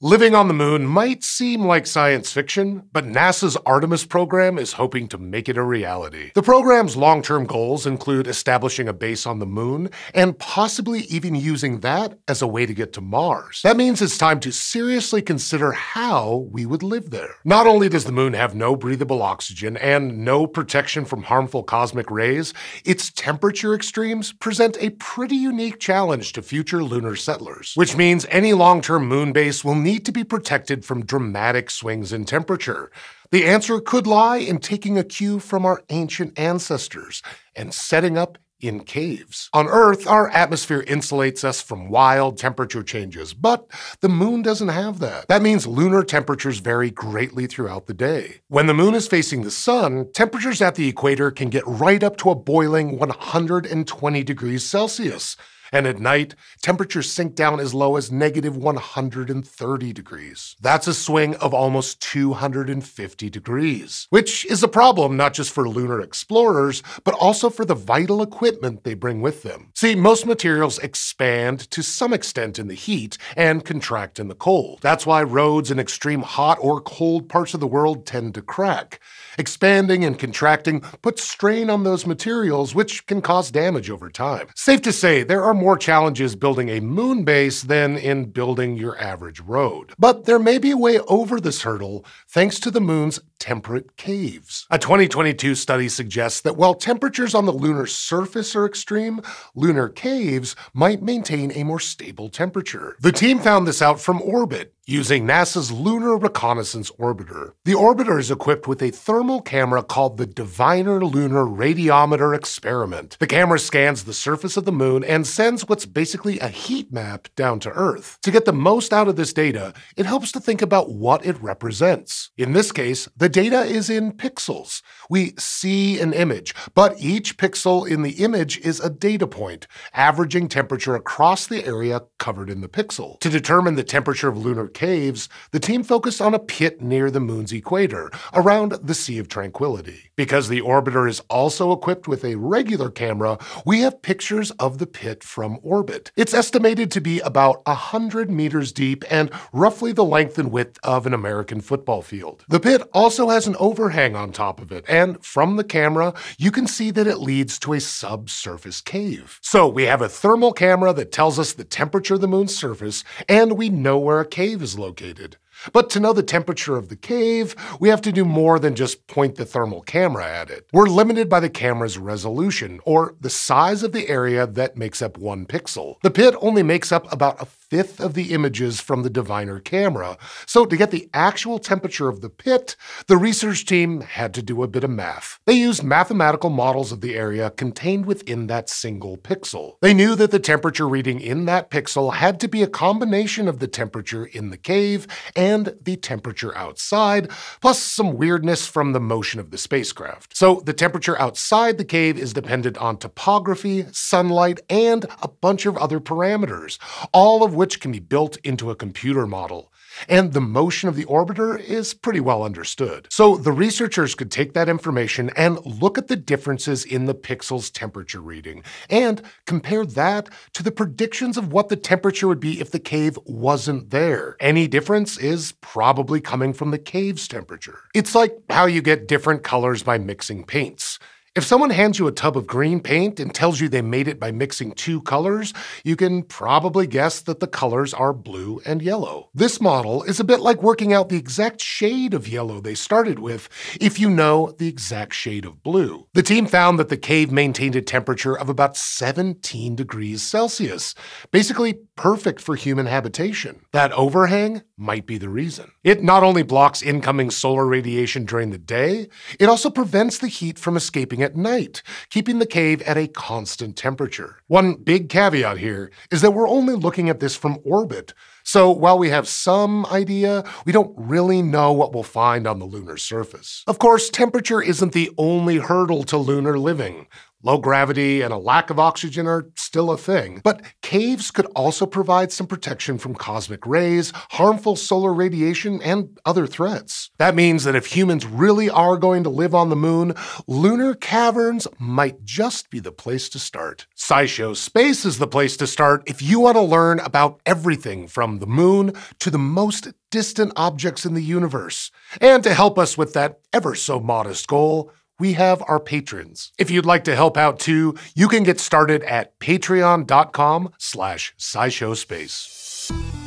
Living on the moon might seem like science fiction, but NASA's Artemis program is hoping to make it a reality. The program's long-term goals include establishing a base on the moon and possibly even using that as a way to get to Mars. That means it's time to seriously consider how we would live there. Not only does the moon have no breathable oxygen and no protection from harmful cosmic rays, its temperature extremes present a pretty unique challenge to future lunar settlers, which means any long-term moon base will need to be protected from dramatic swings in temperature. The answer could lie in taking a cue from our ancient ancestors and setting up in caves. On Earth, our atmosphere insulates us from wild temperature changes, but the moon doesn't have that. That means lunar temperatures vary greatly throughout the day. When the moon is facing the sun, temperatures at the equator can get right up to a boiling 120 degrees Celsius. And at night, temperatures sink down as low as -130 degrees. That's a swing of almost 250 degrees, which is a problem not just for lunar explorers, but also for the vital equipment they bring with them. See, most materials expand to some extent in the heat and contract in the cold. That's why roads in extreme hot or cold parts of the world tend to crack. Expanding and contracting puts strain on those materials, which can cause damage over time. Safe to say, there are more challenges building a moon base than in building your average road. But there may be a way over this hurdle thanks to the moon's temperate caves. A 2022 study suggests that while temperatures on the lunar surface are extreme, lunar caves might maintain a more stable temperature. The team found this out from orbit, using NASA's Lunar Reconnaissance Orbiter. The orbiter is equipped with a thermal camera called the Diviner Lunar Radiometer Experiment. The camera scans the surface of the moon and sends what's basically a heat map down to Earth. To get the most out of this data, it helps to think about what it represents. In this case, the data is in pixels. We see an image, but each pixel in the image is a data point, averaging temperature across the area covered in the pixel. To determine the temperature of lunar caves, the team focused on a pit near the moon's equator, around the Sea of Tranquility. Because the orbiter is also equipped with a regular camera, we have pictures of the pit from orbit. It's estimated to be about 100 meters deep and roughly the length and width of an American football field. The pit also has an overhang on top of it, and from the camera, you can see that it leads to a subsurface cave. So we have a thermal camera that tells us the temperature of the moon's surface, and we know where a cave is located. But to know the temperature of the cave, we have to do more than just point the thermal camera at it. We're limited by the camera's resolution, or the size of the area that makes up one pixel. The pit only makes up about a fifth of the images from the Diviner camera, so to get the actual temperature of the pit, the research team had to do a bit of math. They used mathematical models of the area contained within that single pixel. They knew that the temperature reading in that pixel had to be a combination of the temperature in the cave and the temperature outside, plus some weirdness from the motion of the spacecraft. So the temperature outside the cave is dependent on topography, sunlight, and a bunch of other parameters, all of which can be built into a computer model. And the motion of the orbiter is pretty well understood. So the researchers could take that information and look at the differences in the pixel's temperature reading, and compare that to the predictions of what the temperature would be if the cave wasn't there. Any difference is probably coming from the cave's temperature. It's like how you get different colors by mixing paints. If someone hands you a tub of green paint and tells you they made it by mixing two colors, you can probably guess that the colors are blue and yellow. This model is a bit like working out the exact shade of yellow they started with if you know the exact shade of blue. The team found that the cave maintained a temperature of about 17 degrees Celsius, basically perfect for human habitation. That overhang might be the reason. It not only blocks incoming solar radiation during the day, it also prevents the heat from escaping at night, keeping the cave at a constant temperature. One big caveat here is that we're only looking at this from orbit, so while we have some idea, we don't really know what we'll find on the lunar surface. Of course, temperature isn't the only hurdle to lunar living. Low gravity and a lack of oxygen are still a thing, but caves could also provide some protection from cosmic rays, harmful solar radiation, and other threats. That means that if humans really are going to live on the moon, lunar caverns might just be the place to start. SciShow Space is the place to start if you want to learn about everything from the moon to the most distant objects in the universe. And to help us with that ever so modest goal, we have our patrons. If you'd like to help out too, you can get started at patreon.com/scishowspace.